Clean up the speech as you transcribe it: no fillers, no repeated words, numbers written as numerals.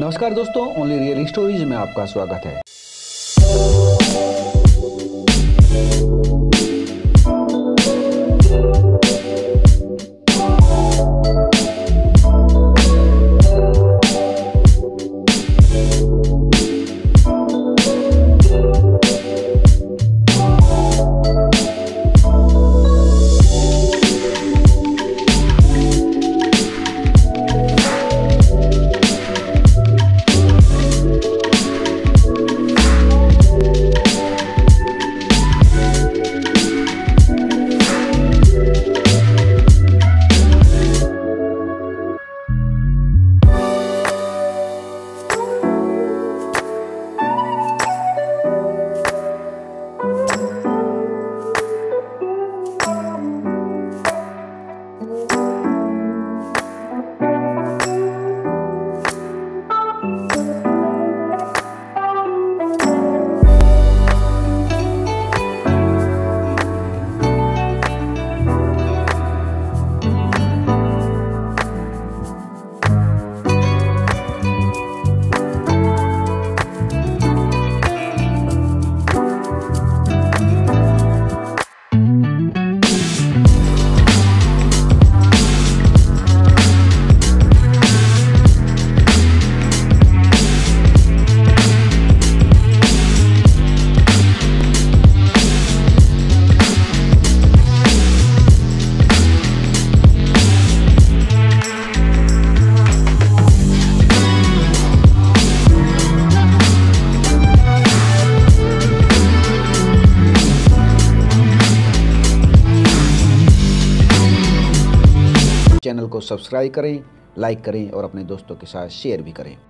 नमस्कार दोस्तों, only real stories में आपका स्वागत है। चैनल को सब्सक्राइब करें, लाइक करें और अपने दोस्तों के साथ शेयर भी करें।